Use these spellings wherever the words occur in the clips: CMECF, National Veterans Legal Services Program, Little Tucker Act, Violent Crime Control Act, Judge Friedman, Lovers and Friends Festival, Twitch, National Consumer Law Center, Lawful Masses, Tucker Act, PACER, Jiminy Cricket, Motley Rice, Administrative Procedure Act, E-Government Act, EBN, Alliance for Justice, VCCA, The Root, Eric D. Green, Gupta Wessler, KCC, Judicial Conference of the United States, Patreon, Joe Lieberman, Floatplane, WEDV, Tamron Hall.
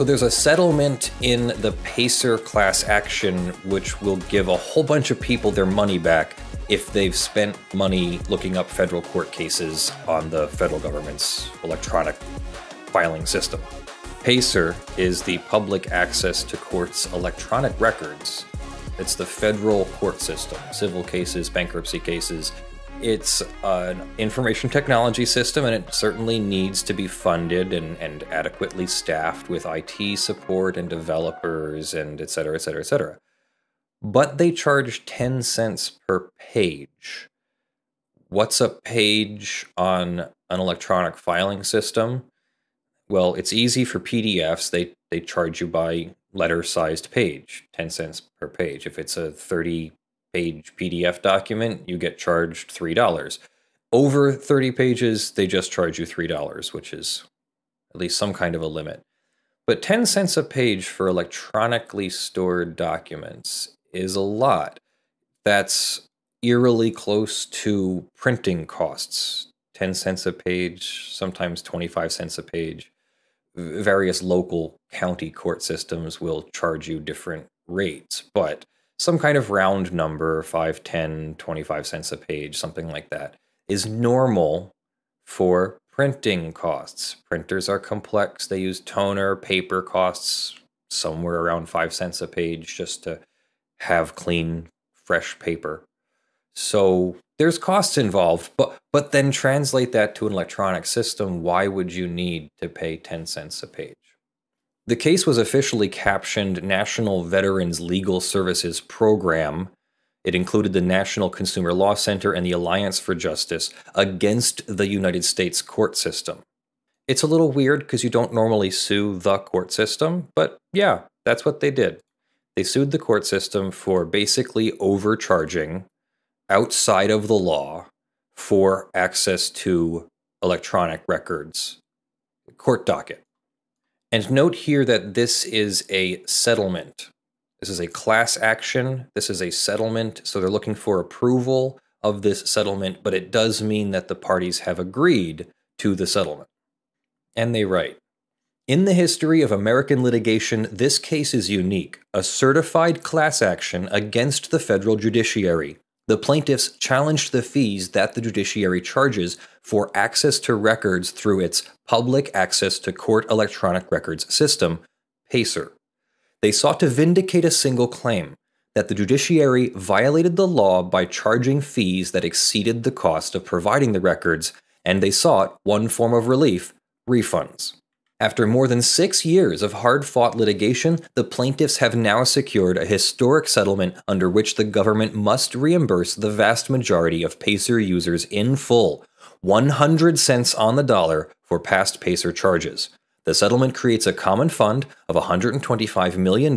So there's a settlement in the PACER class action, which will give a whole bunch of people their money back if they've spent money looking up federal court cases on the federal government's electronic filing system. PACER is the Public Access to Courts Electronic Records. It's the federal court system, civil cases, bankruptcy cases. It's an information technology system, and it certainly needs to be funded and adequately staffed with IT support and developers and et cetera, et cetera, et cetera. But they charge 10 cents per page. What's a page on an electronic filing system? Well, it's easy for PDFs. They charge you by letter-sized page, 10 cents per page. If it's a 30-page PDF document, you get charged $3. Over 30 pages, they just charge you $3, which is at least some kind of a limit. But 10 cents a page for electronically stored documents is a lot. That's eerily close to printing costs. 10 cents a page, sometimes 25 cents a page. Various local county court systems will charge you different rates, but some kind of round number, 5, 10, 25 cents a page, something like that, is normal for printing costs. Printers are complex. They use toner. Paper costs somewhere around 5 cents a page just to have clean, fresh paper. So there's costs involved, but then translate that to an electronic system. Why would you need to pay 10 cents a page? The case was officially captioned National Veterans Legal Services Program. It included the National Consumer Law Center and the Alliance for Justice against the United States court system. It's a little weird because you don't normally sue the court system, but yeah, that's what they did. They sued the court system for basically overcharging outside of the law for access to electronic records, court docket. And note here that this is a settlement. This is a class action. This is a settlement. So they're looking for approval of this settlement, but it does mean that the parties have agreed to the settlement. And they write, "In the history of American litigation, this case is unique, a certified class action against the federal judiciary. The plaintiffs challenged the fees that the judiciary charges for access to records through its Public Access to Court Electronic Records System, PACER. They sought to vindicate a single claim, that the judiciary violated the law by charging fees that exceeded the cost of providing the records, and they sought one form of relief, refunds. After more than 6 years of hard-fought litigation, the plaintiffs have now secured a historic settlement under which the government must reimburse the vast majority of PACER users in full, 100 cents on the dollar for past PACER charges. The settlement creates a common fund of $125 million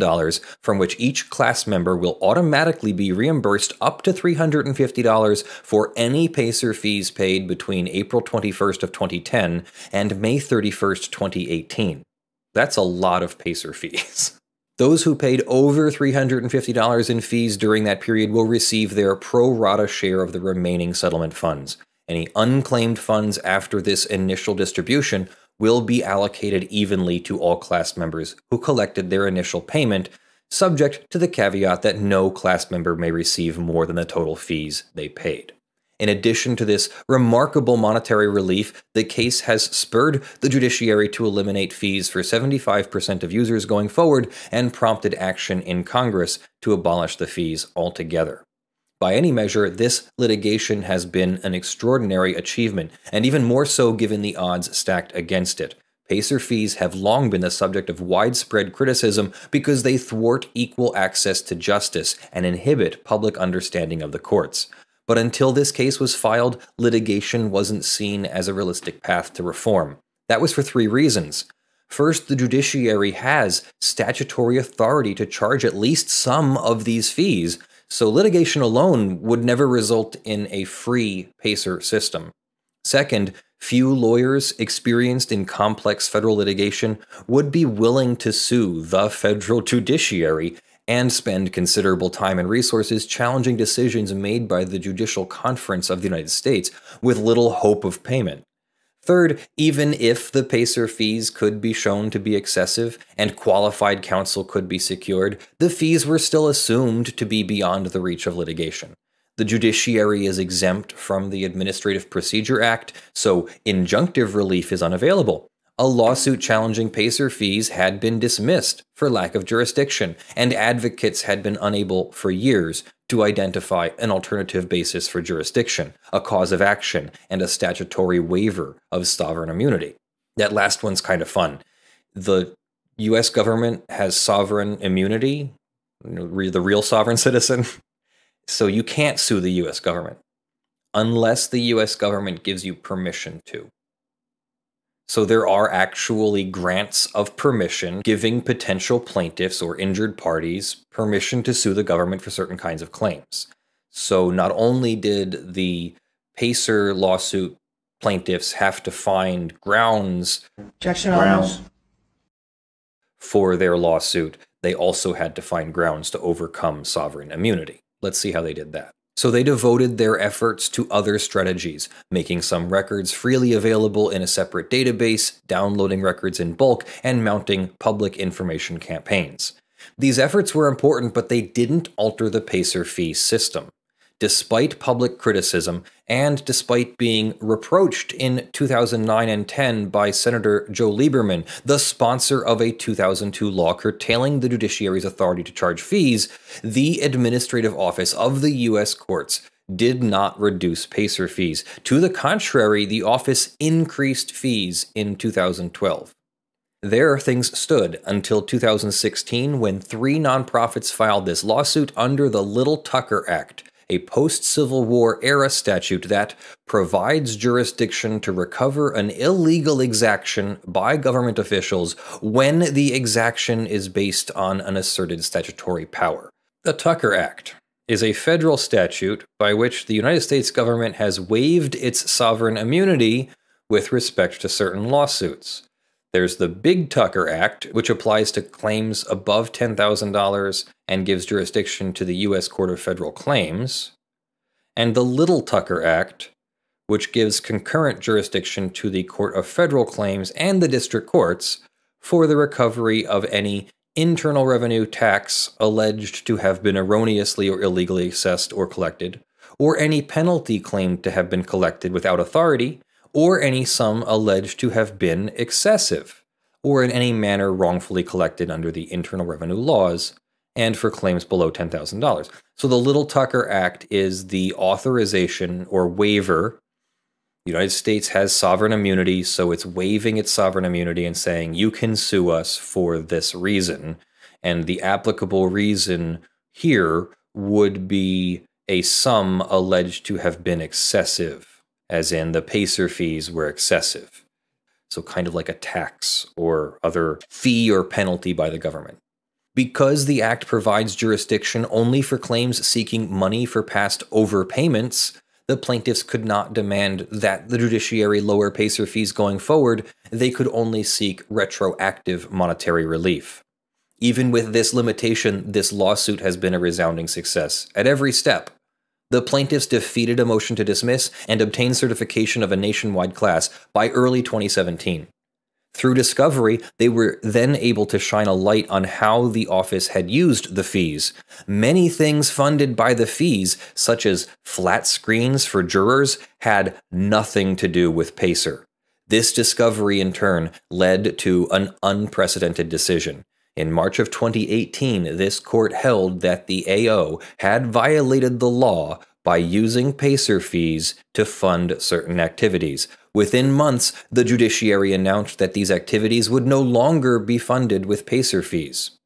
from which each class member will automatically be reimbursed up to $350 for any PACER fees paid between April 21st of 2010 and May 31st, 2018. That's a lot of PACER fees. Those who paid over $350 in fees during that period will receive their pro rata share of the remaining settlement funds. Any unclaimed funds after this initial distribution will be allocated evenly to all class members who collected their initial payment, subject to the caveat that no class member may receive more than the total fees they paid. In addition to this remarkable monetary relief, the case has spurred the judiciary to eliminate fees for 75% of users going forward and prompted action in Congress to abolish the fees altogether. By any measure, this litigation has been an extraordinary achievement, and even more so given the odds stacked against it. PACER fees have long been the subject of widespread criticism because they thwart equal access to justice and inhibit public understanding of the courts. But until this case was filed, litigation wasn't seen as a realistic path to reform. That was for 3 reasons. First, the judiciary has statutory authority to charge at least some of these fees, so litigation alone would never result in a free PACER system. Second, few lawyers experienced in complex federal litigation would be willing to sue the federal judiciary and spend considerable time and resources challenging decisions made by the Judicial Conference of the United States with little hope of payment. Third, even if the PACER fees could be shown to be excessive and qualified counsel could be secured, the fees were still assumed to be beyond the reach of litigation. The judiciary is exempt from the Administrative Procedure Act, so injunctive relief is unavailable. A lawsuit challenging PACER fees had been dismissed for lack of jurisdiction, and advocates had been unable for years to identify an alternative basis for jurisdiction, a cause of action, and a statutory waiver of sovereign immunity. That last one's kind of fun. The U.S. government has sovereign immunity, the real sovereign citizen, so you can't sue the U.S. government unless the U.S. government gives you permission to. So there are actually grants of permission giving potential plaintiffs or injured parties permission to sue the government for certain kinds of claims. So not only did the PACER lawsuit plaintiffs have to find grounds for their lawsuit, they also had to find grounds to overcome sovereign immunity. Let's see how they did that. So they devoted their efforts to other strategies, making some records freely available in a separate database, downloading records in bulk, and mounting public information campaigns. These efforts were important, but they didn't alter the PACER fee system. Despite public criticism, and despite being reproached in 2009 and 10 by Senator Joe Lieberman, the sponsor of a 2002 law curtailing the judiciary's authority to charge fees, the administrative office of the U.S. courts did not reduce PACER fees. To the contrary, the office increased fees in 2012. There, things stood until 2016 when three nonprofits filed this lawsuit under the Little Tucker Act, a post-Civil War era statute that provides jurisdiction to recover an illegal exaction by government officials when the exaction is based on an asserted statutory power. The Tucker Act is a federal statute by which the United States government has waived its sovereign immunity with respect to certain lawsuits. There's the Big Tucker Act, which applies to claims above $10,000 and gives jurisdiction to the U.S. Court of Federal Claims, and the Little Tucker Act, which gives concurrent jurisdiction to the Court of Federal Claims and the district courts for the recovery of any internal revenue tax alleged to have been erroneously or illegally assessed or collected, or any penalty claimed to have been collected without authority, or any sum alleged to have been excessive, or in any manner wrongfully collected under the internal revenue laws, and for claims below $10,000. So the Little Tucker Act is the authorization or waiver. The United States has sovereign immunity, so it's waiving its sovereign immunity and saying, you can sue us for this reason. And the applicable reason here would be a sum alleged to have been excessive, as in the PACER fees were excessive. So kind of like a tax or other fee or penalty by the government. Because the act provides jurisdiction only for claims seeking money for past overpayments, the plaintiffs could not demand that the judiciary lower PACER fees going forward. They could only seek retroactive monetary relief. Even with this limitation, this lawsuit has been a resounding success at every step. The plaintiffs defeated a motion to dismiss and obtained certification of a nationwide class by early 2017. Through discovery, they were then able to shine a light on how the office had used the fees. Many things funded by the fees, such as flat screens for jurors, had nothing to do with PACER. This discovery, in turn, led to an unprecedented decision. In March of 2018, this court held that the AO had violated the law by using PACER fees to fund certain activities. Within months, the judiciary announced that these activities would no longer be funded with PACER fees.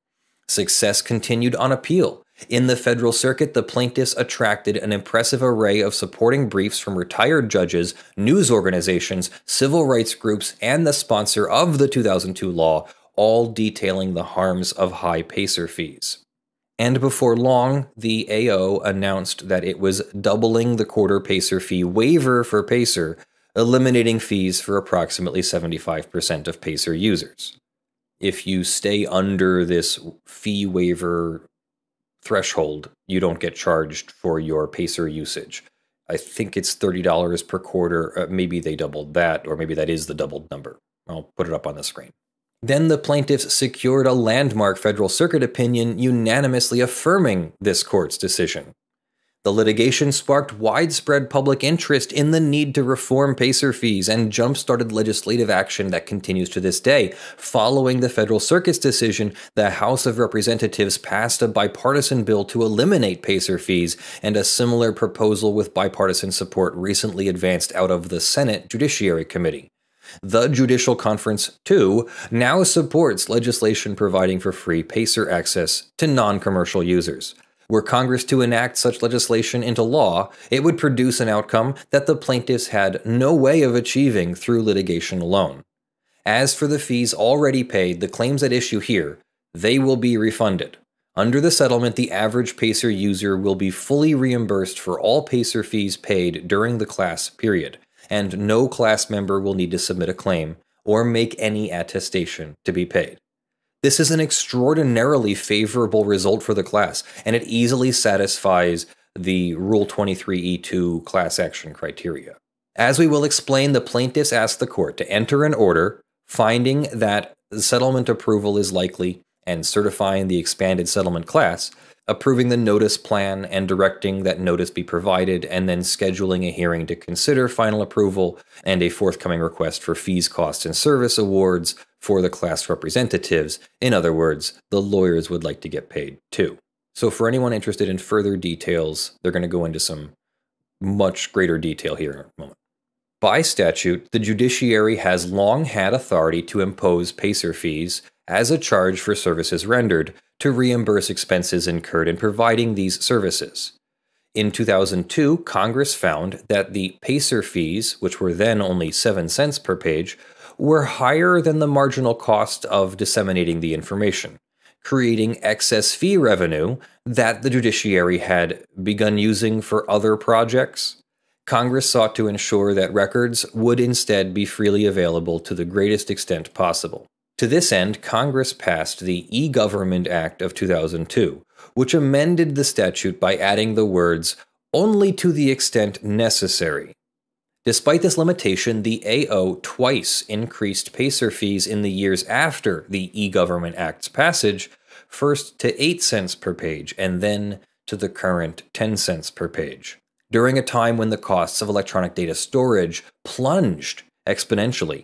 Success continued on appeal. In the federal circuit, the plaintiffs attracted an impressive array of supporting briefs from retired judges, news organizations, civil rights groups, and the sponsor of the 2002 law, all detailing the harms of high PACER fees. And before long, the AO announced that it was doubling the quarter PACER fee waiver for PACER, eliminating fees for approximately 75% of PACER users. If you stay under this fee waiver threshold, you don't get charged for your PACER usage. I think it's $30 per quarter. Maybe they doubled that, or maybe that is the doubled number. I'll put it up on the screen. Then the plaintiffs secured a landmark Federal Circuit opinion unanimously affirming this court's decision. The litigation sparked widespread public interest in the need to reform PACER fees and jump-started legislative action that continues to this day. Following the Federal Circuit's decision, the House of Representatives passed a bipartisan bill to eliminate PACER fees, and a similar proposal with bipartisan support recently advanced out of the Senate Judiciary Committee. The Judicial Conference, too, now supports legislation providing for free PACER access to non-commercial users. Were Congress to enact such legislation into law, it would produce an outcome that the plaintiffs had no way of achieving through litigation alone. As for the fees already paid, the claims at issue here, they will be refunded. Under the settlement, the average PACER user will be fully reimbursed for all PACER fees paid during the class period, and no class member will need to submit a claim or make any attestation to be paid. This is an extraordinarily favorable result for the class, and it easily satisfies the Rule 23E2 class action criteria. As we will explain, the plaintiffs asked the court to enter an order finding that settlement approval is likely and certifying the expanded settlement class, approving the notice plan and directing that notice be provided, and then scheduling a hearing to consider final approval and a forthcoming request for fees, costs, and service awards for the class representatives. In other words, the lawyers would like to get paid too. So for anyone interested in further details, they're going to go into some much greater detail here in a moment. By statute, the judiciary has long had authority to impose PACER fees as a charge for services rendered, to reimburse expenses incurred in providing these services. In 2002, Congress found that the PACER fees, which were then only 7 cents per page, were higher than the marginal cost of disseminating the information, creating excess fee revenue that the judiciary had begun using for other projects. Congress sought to ensure that records would instead be freely available to the greatest extent possible. To this end, Congress passed the E-Government Act of 2002, which amended the statute by adding the words, "only to the extent necessary." Despite this limitation, the AO twice increased PACER fees in the years after the E-Government Act's passage, first to 8 cents per page and then to the current 10 cents per page, during a time when the costs of electronic data storage plunged exponentially.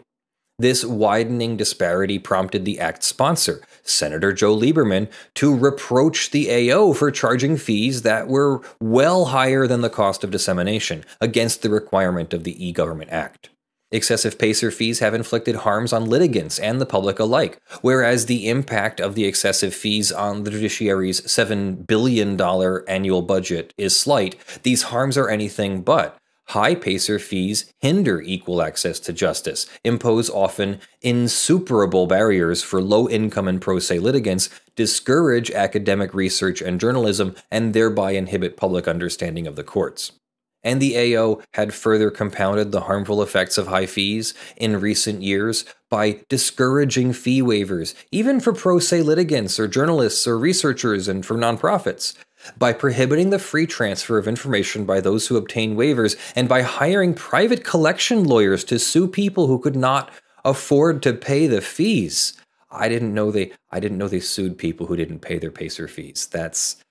This widening disparity prompted the act's sponsor, Senator Joe Lieberman, to reproach the AO for charging fees that were well higher than the cost of dissemination, against the requirement of the E-Government Act. Excessive PACER fees have inflicted harms on litigants and the public alike, whereas the impact of the excessive fees on the judiciary's $7 billion annual budget is slight, these harms are anything but. High PACER fees hinder equal access to justice, impose often insuperable barriers for low-income and pro se litigants, discourage academic research and journalism, and thereby inhibit public understanding of the courts. And the AO had further compounded the harmful effects of high fees in recent years by discouraging fee waivers, even for pro se litigants or journalists or researchers and for nonprofits, by prohibiting the free transfer of information by those who obtain waivers, and by hiring private collection lawyers to sue people who could not afford to pay the fees. I didn't know they sued people who didn't pay their PACER fees. That's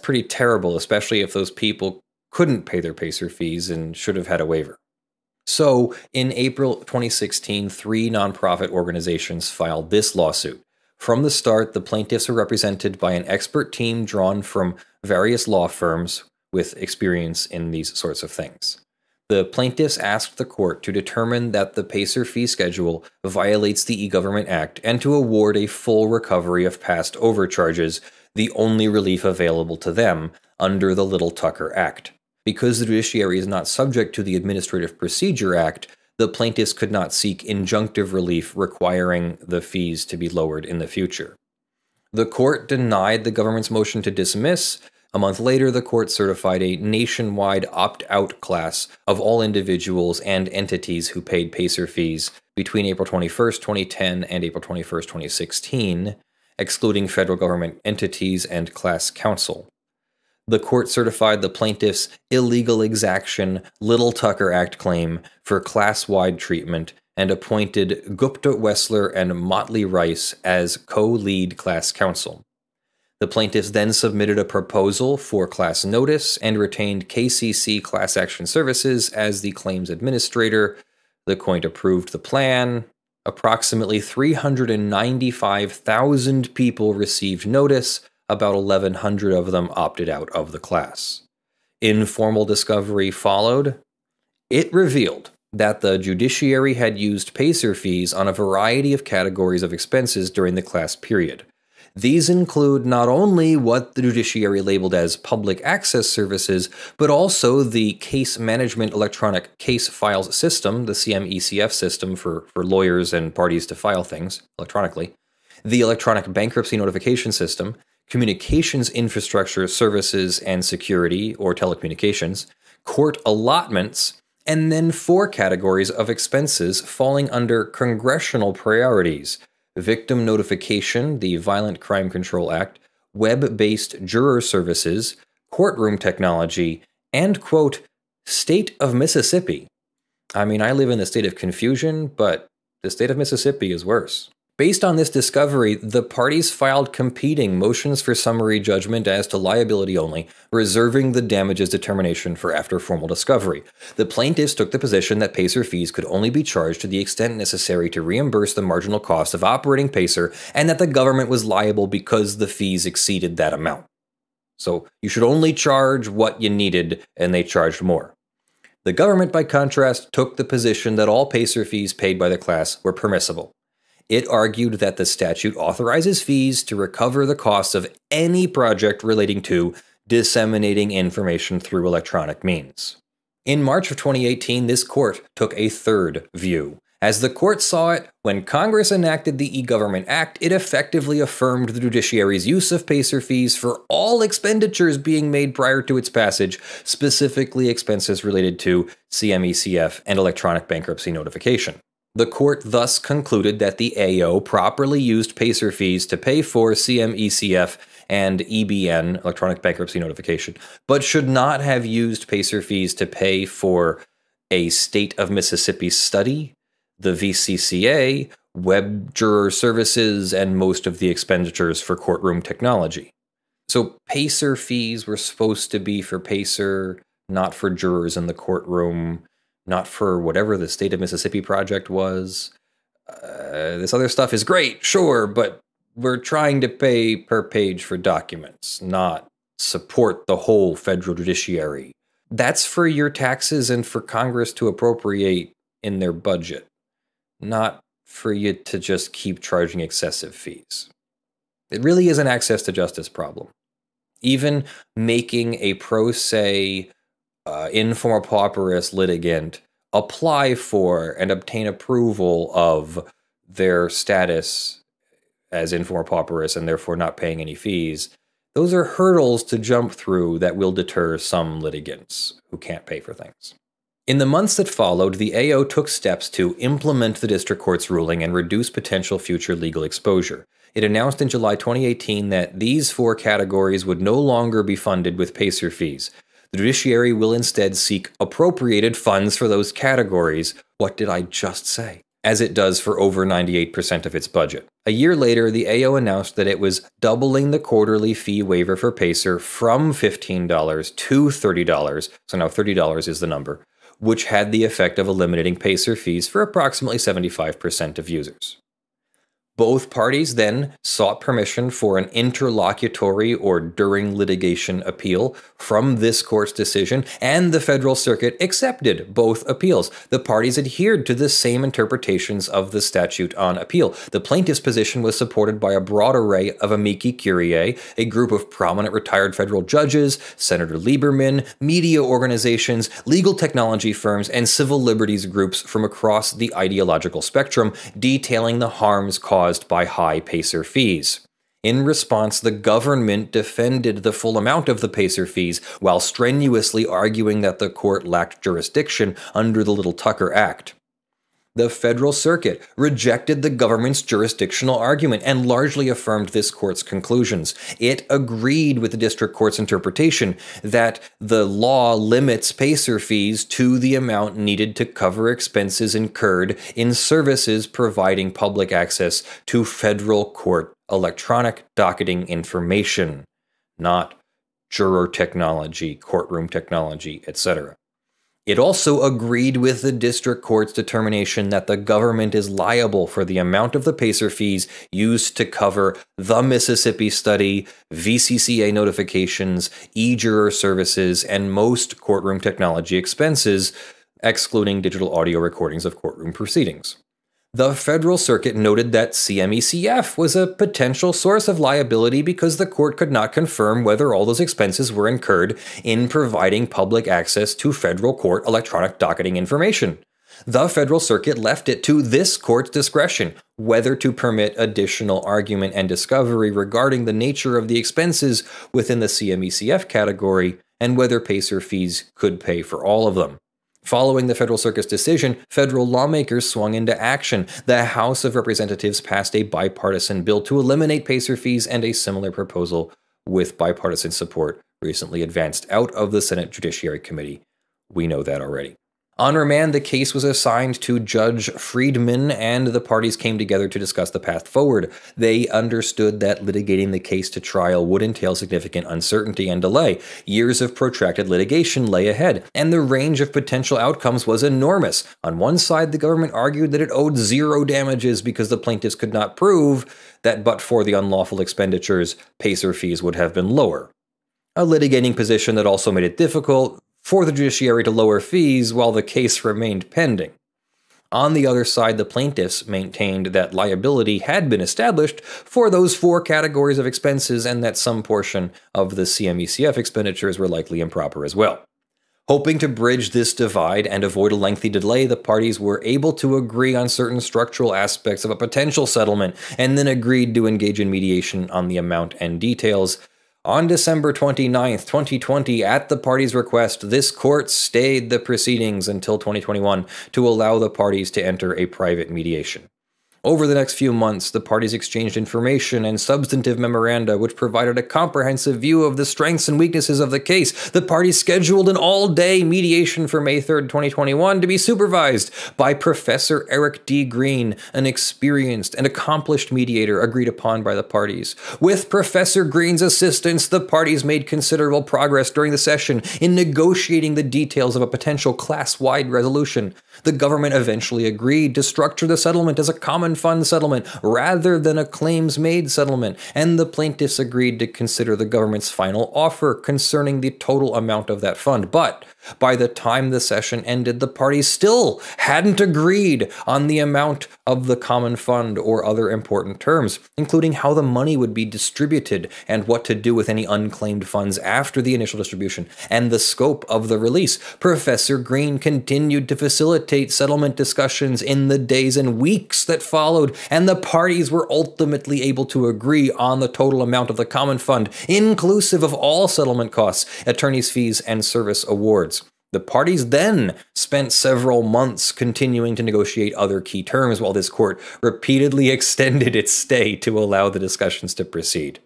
pretty terrible, especially if those people couldn't pay their PACER fees and should have had a waiver. So, in April 2016, 3 nonprofit organizations filed this lawsuit. From the start, the plaintiffs are represented by an expert team drawn from various law firms with experience in these sorts of things. The plaintiffs asked the court to determine that the PACER fee schedule violates the E-Government Act and to award a full recovery of past overcharges, the only relief available to them under the Little Tucker Act. Because the judiciary is not subject to the Administrative Procedure Act, the plaintiffs could not seek injunctive relief requiring the fees to be lowered in the future. The court denied the government's motion to dismiss. A month later, the court certified a nationwide opt-out class of all individuals and entities who paid PACER fees between April 21st, 2010 and April 21st, 2016, excluding federal government entities and class counsel. the court certified the plaintiff's illegal exaction Little Tucker Act claim for class-wide treatment and appointed Gupta Wessler and Motley Rice as co-lead class counsel. The plaintiffs then submitted a proposal for class notice and retained KCC Class Action Services as the claims administrator. The court approved the plan. Approximately 395,000 people received notice. About 1,100 of them opted out of the class. Informal discovery followed. It revealed that the judiciary had used PACER fees on a variety of categories of expenses during the class period. These include not only what the judiciary labeled as public access services, but also the case management electronic case files system, the CMECF system for lawyers and parties to file things electronically, the electronic bankruptcy notification system, communications infrastructure services and security or telecommunications, court allotments, and then four categories of expenses falling under congressional priorities: victim notification, the Violent Crime Control Act, web-based juror services, courtroom technology, and, quote, state of Mississippi. I mean, I live in the state of confusion, but the state of Mississippi is worse. Based on this discovery, the parties filed competing motions for summary judgment as to liability only, reserving the damages determination for after formal discovery. The plaintiffs took the position that PACER fees could only be charged to the extent necessary to reimburse the marginal cost of operating PACER, and that the government was liable because the fees exceeded that amount. So you should only charge what you needed, and they charged more. The government, by contrast, took the position that all PACER fees paid by the class were permissible. It argued that the statute authorizes fees to recover the cost of any project relating to disseminating information through electronic means. In March of 2018, this court took a third view. As the court saw it, when Congress enacted the E-Government Act, it effectively affirmed the judiciary's use of PACER fees for all expenditures being made prior to its passage, specifically expenses related to CMECF and electronic bankruptcy notification. The court thus concluded that the AO properly used PACER fees to pay for CMECF and EBN, electronic bankruptcy notification, but should not have used PACER fees to pay for a State of Mississippi study, the VCCA, web juror services, and most of the expenditures for courtroom technology. So PACER fees were supposed to be for PACER, not for jurors in the courtroom, not for whatever the State of Mississippi project was. This other stuff is great, sure, but we're trying to pay per page for documents, not support the whole federal judiciary. That's for your taxes and for Congress to appropriate in their budget, not for you to just keep charging excessive fees. It really is an access to justice problem. Even making a pro se informal pauperous litigant apply for and obtain approval of their status as informal pauperous and therefore not paying any fees, those are hurdles to jump through that will deter some litigants who can't pay for things. In the months that followed, the AO took steps to implement the district court's ruling and reduce potential future legal exposure. It announced in July 2018 that these four categories would no longer be funded with PACER fees. The judiciary will instead seek appropriated funds for those categories. What did I just say? As it does for over 98% of its budget. A year later, the AO announced that it was doubling the quarterly fee waiver for PACER from $15 to $30, so now $30 is the number, which had the effect of eliminating PACER fees for approximately 75% of users. Both parties then sought permission for an interlocutory or during litigation appeal from this court's decision, and the Federal Circuit accepted both appeals. The parties adhered to the same interpretations of the statute on appeal. The plaintiff's position was supported by a broad array of amici curiae, a group of prominent retired federal judges, Senator Lieberman, media organizations, legal technology firms, and civil liberties groups from across the ideological spectrum, detailing the harms caused by high PACER fees. In response, the government defended the full amount of the PACER fees while strenuously arguing that the court lacked jurisdiction under the Little Tucker Act. The Federal Circuit rejected the government's jurisdictional argument and largely affirmed this court's conclusions. It agreed with the district court's interpretation that the law limits PACER fees to the amount needed to cover expenses incurred in services providing public access to federal court electronic docketing information, not juror technology, courtroom technology, etc. It also agreed with the district court's determination that the government is liable for the amount of the PACER fees used to cover the Mississippi study, VCCA notifications, e-juror services, and most courtroom technology expenses, excluding digital audio recordings of courtroom proceedings. The Federal Circuit noted that CMECF was a potential source of liability because the court could not confirm whether all those expenses were incurred in providing public access to federal court electronic docketing information. The Federal Circuit left it to this court's discretion whether to permit additional argument and discovery regarding the nature of the expenses within the CMECF category and whether PACER fees could pay for all of them. Following the Federal Circuit's decision, federal lawmakers swung into action. The House of Representatives passed a bipartisan bill to eliminate PACER fees, and a similar proposal with bipartisan support recently advanced out of the Senate Judiciary Committee. We know that already. On remand, the case was assigned to Judge Friedman, and the parties came together to discuss the path forward. They understood that litigating the case to trial would entail significant uncertainty and delay. Years of protracted litigation lay ahead, and the range of potential outcomes was enormous. On one side, the government argued that it owed zero damages because the plaintiffs could not prove that but for the unlawful expenditures, PACER fees would have been lower. A litigating position that also made it difficult for the judiciary to lower fees while the case remained pending. On the other side, the plaintiffs maintained that liability had been established for those four categories of expenses and that some portion of the CMECF expenditures were likely improper as well. Hoping to bridge this divide and avoid a lengthy delay, the parties were able to agree on certain structural aspects of a potential settlement and then agreed to engage in mediation on the amount and details. On December 29, 2020, at the parties' request, this court stayed the proceedings until 2021 to allow the parties to enter a private mediation. Over the next few months, the parties exchanged information and substantive memoranda which provided a comprehensive view of the strengths and weaknesses of the case. The parties scheduled an all-day mediation for May 3, 2021 to be supervised by Professor Eric D. Green, an experienced and accomplished mediator agreed upon by the parties. With Professor Green's assistance, the parties made considerable progress during the session in negotiating the details of a potential class-wide resolution. The government eventually agreed to structure the settlement as a common fund settlement rather than a claims-made settlement, and the plaintiffs agreed to consider the government's final offer concerning the total amount of that fund. But by the time the session ended, the parties still hadn't agreed on the amount of the common fund or other important terms, including how the money would be distributed and what to do with any unclaimed funds after the initial distribution and the scope of the release. Professor Green continued to facilitate settlement discussions in the days and weeks that followed, and the parties were ultimately able to agree on the total amount of the common fund, inclusive of all settlement costs, attorneys' fees, and service awards. The parties then spent several months continuing to negotiate other key terms while this court repeatedly extended its stay to allow the discussions to proceed.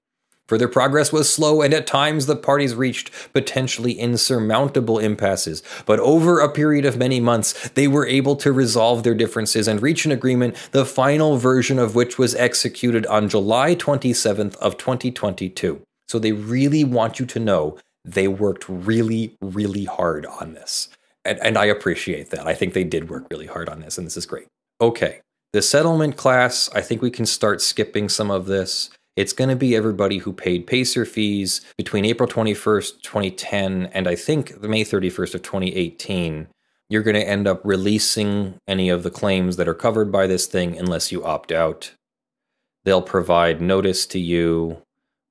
Further progress was slow, and at times the parties reached potentially insurmountable impasses, but over a period of many months, they were able to resolve their differences and reach an agreement, the final version of which was executed on July 27th of 2022. So they really want you to know they worked really, really hard on this. And I appreciate that. I think they did work really hard on this, and this is great. Okay, the settlement class, I think we can start skipping some of this. It's going to be everybody who paid PACER fees between April 21st, 2010, and I think May 31st of 2018. You're going to end up releasing any of the claims that are covered by this thing unless you opt out. They'll provide notice to you.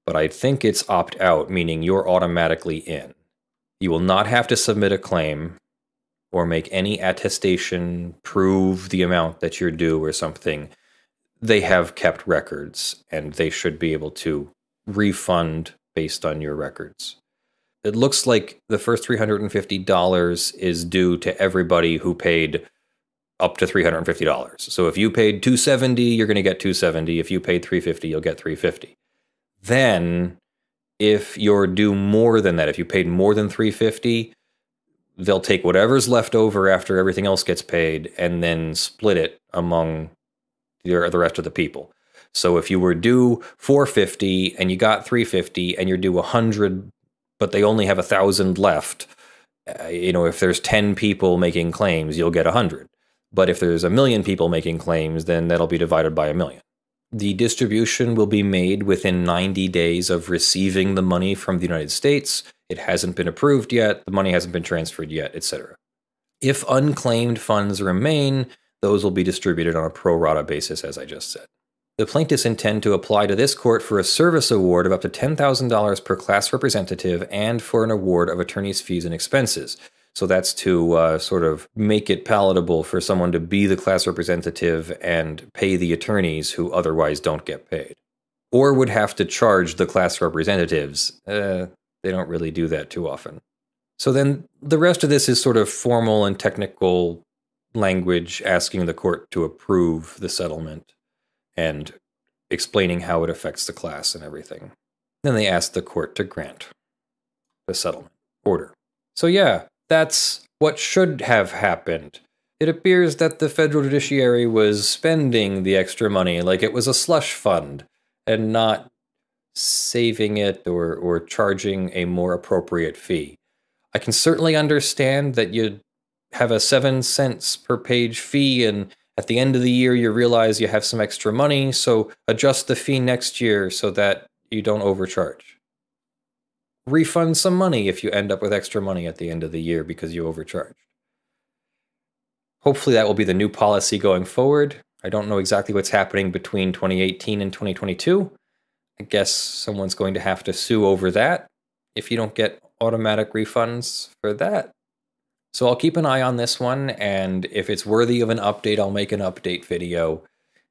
But I think it's opt-out, meaning you're automatically in. You will not have to submit a claim or make any attestation, prove the amount that you're due or something. They have kept records, and they should be able to refund based on your records. It looks like the first $350 is due to everybody who paid up to $350. So if you paid $270, you're going to get $270. If you paid $350, you'll get $350. Then if you're due more than that, if you paid more than $350, they'll take whatever's left over after everything else gets paid and then split it among the rest of the people. So if you were due $450 and you got $350 and you're due $100, but they only have $1,000 left, if there's 10 people making claims, you'll get 100. But if there's 1 million people making claims, then that'll be divided by 1 million. The distribution will be made within 90 days of receiving the money from the United States. It hasn't been approved yet. The money hasn't been transferred yet, etc. If unclaimed funds remain, those will be distributed on a pro rata basis, as I just said. The plaintiffs intend to apply to this court for a service award of up to $10,000 per class representative and for an award of attorney's fees and expenses. So that's to sort of make it palatable for someone to be the class representative and pay the attorneys who otherwise don't get paid. Or would have to charge the class representatives. They don't really do that too often. So then the rest of this is sort of formal and technical language asking the court to approve the settlement and explaining how it affects the class and everything. Then they ask the court to grant the settlement order. So yeah. That's what should have happened. It appears that the federal judiciary was spending the extra money like it was a slush fund and not saving it or charging a more appropriate fee. I can certainly understand that you have a 7 cents per page fee and at the end of the year you realize you have some extra money, so adjust the fee next year so that you don't overcharge. Refund some money if you end up with extra money at the end of the year because you overcharged. Hopefully that will be the new policy going forward. I don't know exactly what's happening between 2018 and 2022. I guess someone's going to have to sue over that if you don't get automatic refunds for that. So I'll keep an eye on this one, and if it's worthy of an update, I'll make an update video.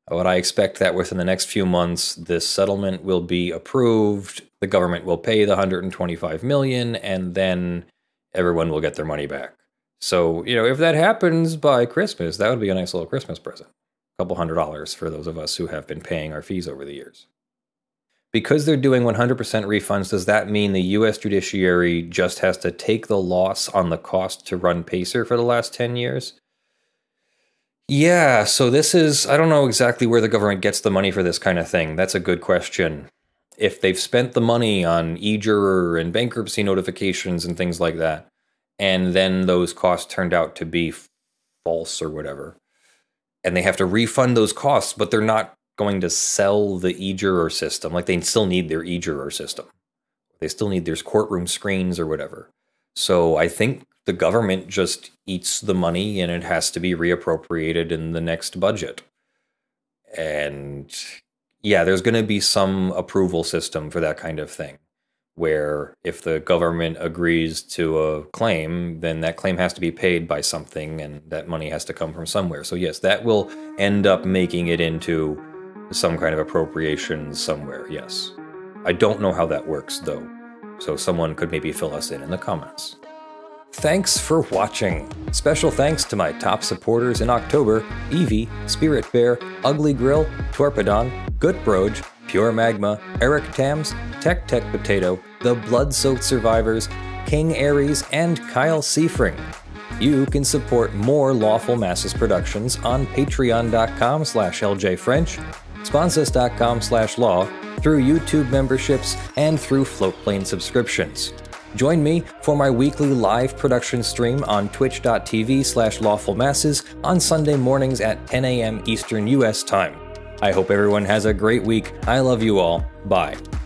But I expect that within the next few months, this settlement will be approved, the government will pay the $125 million, and then everyone will get their money back. So, if that happens by Christmas, that would be a nice little Christmas present. A couple $100 for those of us who have been paying our fees over the years. Because they're doing 100% refunds, does that mean the U.S. judiciary just has to take the loss on the cost to run PACER for the last 10 years? Yeah, so this is, I don't know exactly where the government gets the money for this kind of thing. That's a good question. If they've spent the money on e-juror and bankruptcy notifications and things like that, and then those costs turned out to be false or whatever, and they have to refund those costs, but they're not going to sell the e-juror system. Like, they still need their e-juror system. They still need their courtroom screens or whatever. So I think the government just eats the money and it has to be reappropriated in the next budget. And yeah, there's going to be some approval system for that kind of thing, where if the government agrees to a claim, then that claim has to be paid by something and that money has to come from somewhere. So yes, that will end up making it into some kind of appropriation somewhere, yes. I don't know how that works though, so someone could maybe fill us in the comments. Thanks for watching. Special thanks to my top supporters in October: Evie, Spirit Bear, Ugly Grill, Torpedon, Gutbroge, Pure Magma, Eric Tams, Tech Potato, The Blood Soaked Survivors, King Aries, and Kyle Seifring. You can support more Lawful Masses productions on patreon.com/ljfrench, sponsors.com/law, through YouTube memberships, and through Floatplane subscriptions. Join me for my weekly live production stream on twitch.tv/lawfulmasses on Sunday mornings at 10 a.m. Eastern U.S. time. I hope everyone has a great week. I love you all. Bye.